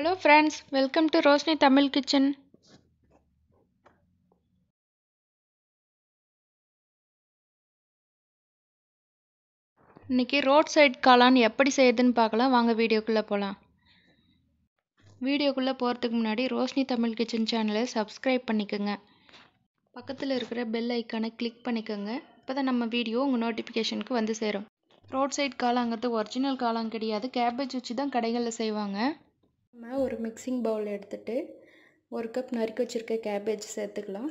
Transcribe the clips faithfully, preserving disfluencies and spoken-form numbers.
Hello friends, welcome to Roshni Tamil Kitchen. Niki roadside kaalan eppadi seiyadhunu paakalam vaanga video kulla polam. Video kulla poradhukku munadi Roshni Tamil Kitchen channel subscribe pannikonga. பக்கத்துல இருக்கிற bell icon click பண்ணிக்கங்க. அப்பதான் நம்ம video உங்க நோட்டிபிகேஷனுக்கு வந்து சேரும். Road side காளாங்கது ஒரிஜினல் காளாங்க கிடையாது. கேபேஜ் வச்சு தான் கடைகள்ல செய்வாங்க. நம்ம ஒரு மிக்ஸிங் பவுல் எடுத்துட்டு ஒரு கப் நறுக்கி வச்சிருக்க கேபேஜ் சேர்த்துக்கலாம்.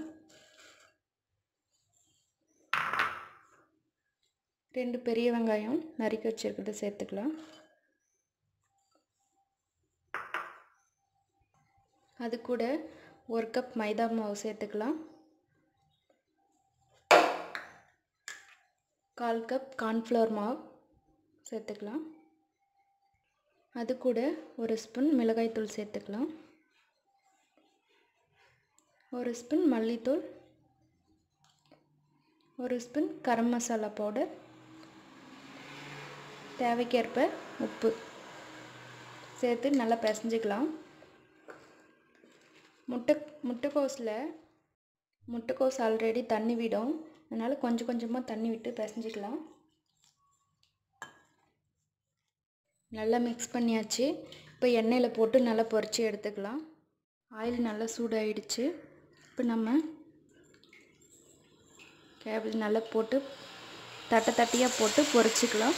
ரெண்டு பெரிய வெங்காயம் நறுக்கி வச்சிருக்கத சேர்த்துக்கலாம். அது கூட ஒரு கப் மைதா மாவு சேர்த்துக்கலாம். கால் கப் கார்ன்ஃப்ளவர் மாவு சேர்த்துக்கலாம். அது கூட ஒரு ஸ்பூன் மிளகாய் தூள் சேர்த்துக்கலாம். ஒரு ஸ்பூன் மல்லித்தூள், ஒரு ஸ்பூன் கரம் மசாலா பவுடர், தேவைக்கேற்ப உப்பு சேர்த்து நல்லா பிசைஞ்சிக்கலாம். முட்டை முட்டைக்கோஸில் முட்டைக்கோஸ் ஆல்ரெடி தண்ணி விடும், அதனால கொஞ்சம் கொஞ்சமா தண்ணி விட்டு பிசைஞ்சிக்கலாம். நல்லா மிக்ஸ் பண்ணியாச்சு. இப்போ எண்ணெயில போட்டு நல்லா பொரிச்சு எடுத்துக்கலாம். ஆயில் நல்லா சூடாயிடுச்சு. இப்போ நம்ம கேபேஜ் நல்லா போட்டு தட்டை தட்டியா போட்டு பொரிச்சுக்கலாம்.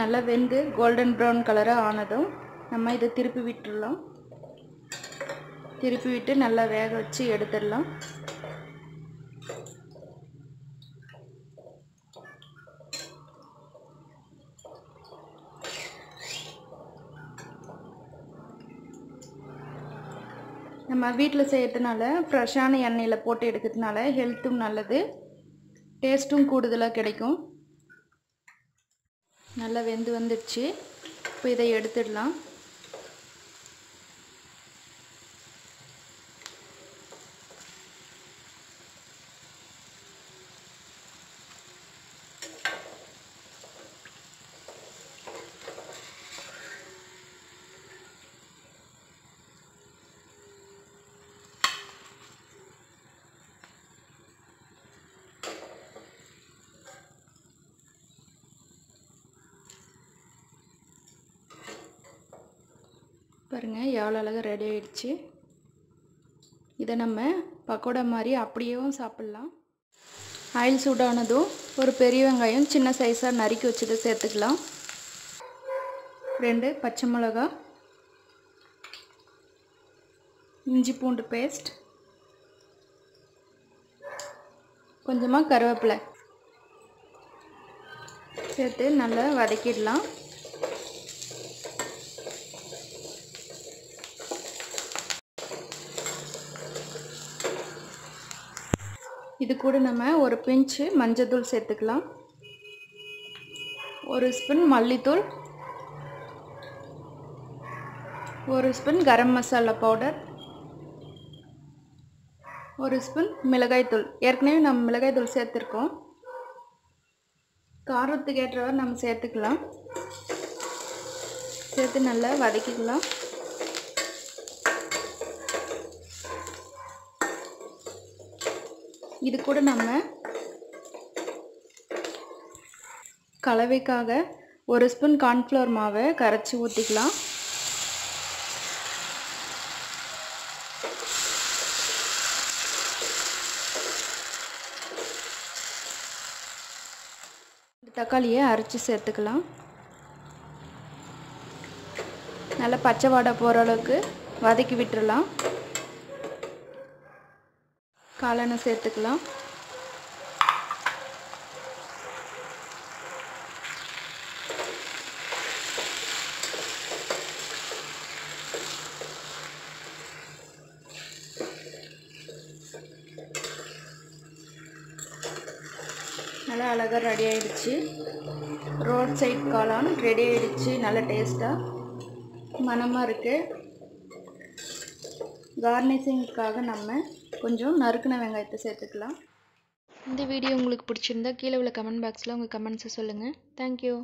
நல்லா வெந்து கோல்டன் ப்ரௌன் கலராக ஆனதும் நம்ம இதை திருப்பி விட்டுடலாம். திருப்பி விட்டு நல்லா வேக வச்சு எடுத்துடலாம். நம்ம வீட்டில் செய்யறதுனால ஃப்ரெஷ்ஷான எண்ணெயில் போட்டு எடுக்கிறதுனால ஹெல்த்தும் நல்லது, டேஸ்ட்டும் கூடுதலாக கிடைக்கும். நல்லா வெந்து வந்துடுச்சு. இப்போ இதை எடுத்துடலாம். பாருங்க எவ்வளோ அழகாக ரெடி ஆயிடுச்சு. இதை நம்ம பக்கோடா மாதிரி அப்படியேவும் சாப்பிட்லாம். ஆயில் சூடானதும் ஒரு பெரிய வெங்காயம் சின்ன சைஸாக நறுக்கி வச்சதை சேர்த்துக்கலாம். ரெண்டு பச்சை மிளகா, இஞ்சி பூண்டு பேஸ்ட், கொஞ்சமாக கருவேப்பிலை சேர்த்து நல்லா வதக்கிடலாம். இது கூட நம்ம ஒரு பிஞ்சு மஞ்சத்தூள் சேர்த்துக்கலாம். ஒரு ஸ்பூன் மல்லித்தூள், ஒரு ஸ்பூன் கரம் மசாலா பவுடர், ஒரு ஸ்பூன் மிளகாய்த்தூள். ஏற்கனவே நம்ம மிளகாய்த்தூள் சேர்த்துருக்கோம். காரத்துக்கு ஏற்றவர் நம்ம சேர்த்துக்கலாம். சேர்த்து நல்லா வதக்கிக்கலாம். இது கூட நம்ம கலவைக்காக ஒரு ஸ்பூன் கார்ன்ஃப்ளவர் மாவை கரைச்சி ஊற்றிக்கலாம். தக்காளியை அரைச்சி சேர்த்துக்கலாம். நல்லா பச்சை வாடை போகிற அளவுக்கு வதக்கி விட்டுடலாம். காளானை சேர்த்துக்கலாம். நல்லா அழகாக ரெடி ஆயிடுச்சு. ரோட் சைட் காளான் ரெடி ஆயிடுச்சு. நல்லா டேஸ்ட்டாக மனமாக இருக்குது. கார்னிஷிங்காக நம்ம கொஞ்சம் நறுக்கின வெங்காயத்தை சேர்த்துக்கலாம். இந்த வீடியோ உங்களுக்கு பிடிச்சிருந்தா கீழே உள்ள கமெண்ட் பாக்ஸ்ல உங்க கமெண்ட்ஸ் சொல்லுங்க. Thank you.